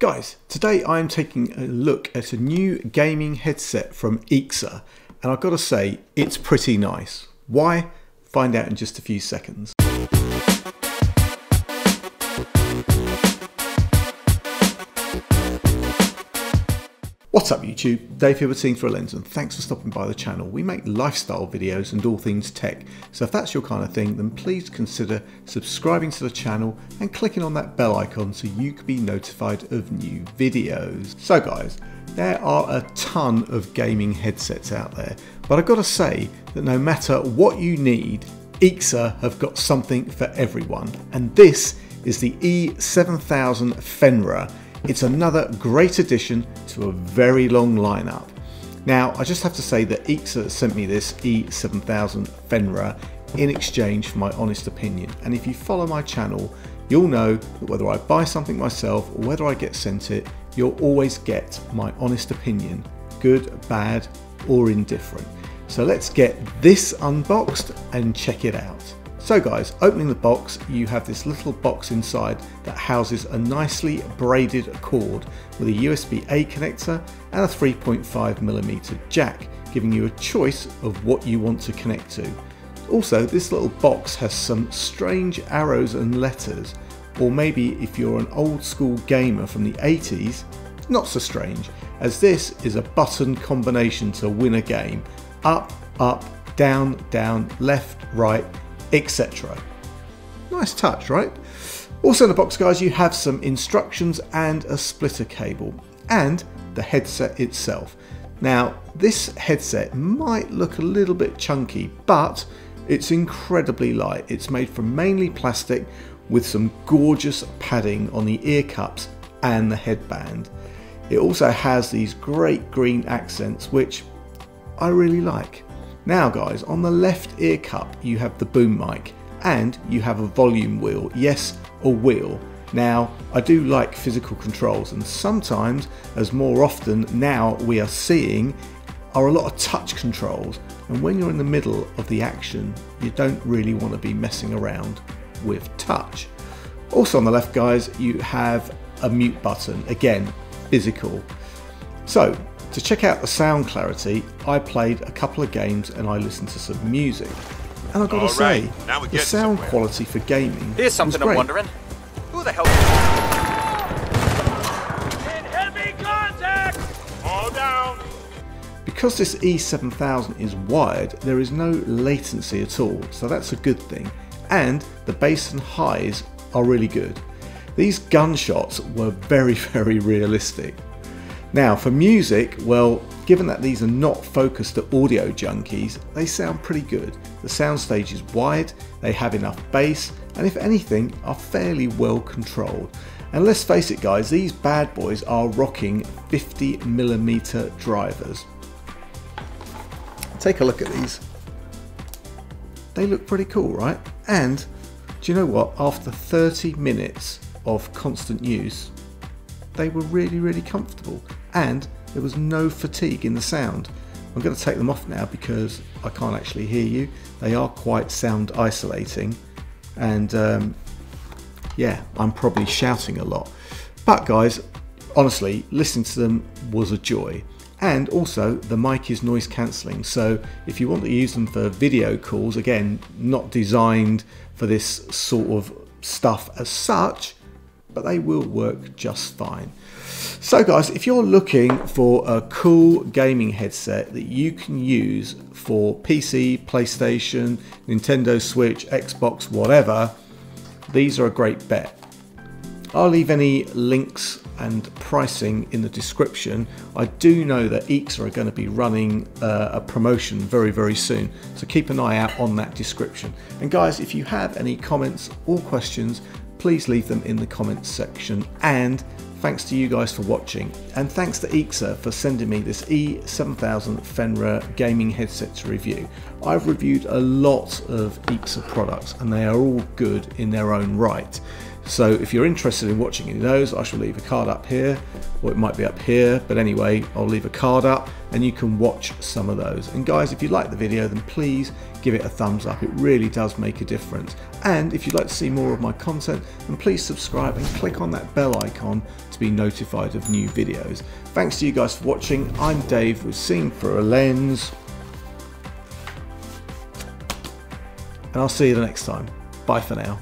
Guys, today I'm taking a look at a new gaming headset from EKSA, and I've got to say, it's pretty nice. Why? Find out in just a few seconds. What's up YouTube? Dave here with Seen Through a Lens, and thanks for stopping by the channel. We make lifestyle videos and all things tech, so if that's your kind of thing, then please consider subscribing to the channel and clicking on that bell icon so you can be notified of new videos. So guys, there are a ton of gaming headsets out there, but I've got to say that no matter what you need, EKSA have got something for everyone, and this is the E7000 Fenrir. It's another great addition to a very long lineup. Now, I just have to say that EKSA sent me this E7000 Fenrir in exchange for my honest opinion. And if you follow my channel, you'll know that whether I buy something myself or whether I get sent it, you'll always get my honest opinion, good, bad, or indifferent. So let's get this unboxed and check it out. So guys, opening the box, you have this little box inside that houses a nicely braided cord with a USB-A connector and a 3.5mm jack, giving you a choice of what you want to connect to. Also, this little box has some strange arrows and letters, or maybe if you're an old school gamer from the 80s, not so strange, as this is a button combination to win a game. Up, up, down, down, left, right, etc. Nice touch, right? Also in the box, guys, you have some instructions and a splitter cable and the headset itself. Now, this headset might look a little bit chunky, but it's incredibly light. It's made from mainly plastic with some gorgeous padding on the ear cups and the headband. It also has these great green accents, which I really like. Now guys, on the left ear cup you have the boom mic and you have a volume wheel, yes, a wheel. Now I do like physical controls, and sometimes, as more often now we are seeing, are a lot of touch controls, and when you're in the middle of the action you don't really want to be messing around with touch. Also on the left guys you have a mute button, again physical. So to check out the sound clarity, I played a couple of games and I listened to some music. And I've got to say, the sound quality for gaming was great. I'm wondering, who the hell in heavy contact! All down! Because this E7000 is wired, there is no latency at all, so that's a good thing. And the bass and highs are really good. These gunshots were very, very realistic. Now for music, well, given that these are not focused at audio junkies, they sound pretty good. The soundstage is wide, they have enough bass, and if anything, are fairly well controlled. And let's face it guys, these bad boys are rocking 50mm drivers. Take a look at these. They look pretty cool, right? And do you know what? After 30 minutes of constant use, they were really, really comfortable, and there was no fatigue in the sound. I'm going to take them off now because I can't actually hear you. They are quite sound isolating, and yeah, I'm probably shouting a lot. But guys, honestly, listening to them was a joy. And also the mic is noise cancelling, so if you want to use them for video calls, again, not designed for this sort of stuff as such, but they will work just fine. So guys, if you're looking for a cool gaming headset that you can use for PC, PlayStation, Nintendo Switch, Xbox, whatever, these are a great bet. I'll leave any links and pricing in the description. I do know that EKSA are going to be running a promotion very, very soon, so keep an eye out on that description. And guys, if you have any comments or questions, please leave them in the comments section. And thanks to you guys for watching, and thanks to EKSA for sending me this E7000 Fenrir gaming headset to review. I've reviewed a lot of EKSA products and they are all good in their own right. So if you're interested in watching any of those, I shall leave a card up here, or it might be up here, but anyway, I'll leave a card up and you can watch some of those. And guys, if you like the video, then please give it a thumbs up. It really does make a difference. And if you'd like to see more of my content, then please subscribe and click on that bell icon to be notified of new videos. Thanks to you guys for watching. I'm Dave with Seen Through a Lens, and I'll see you the next time. Bye for now.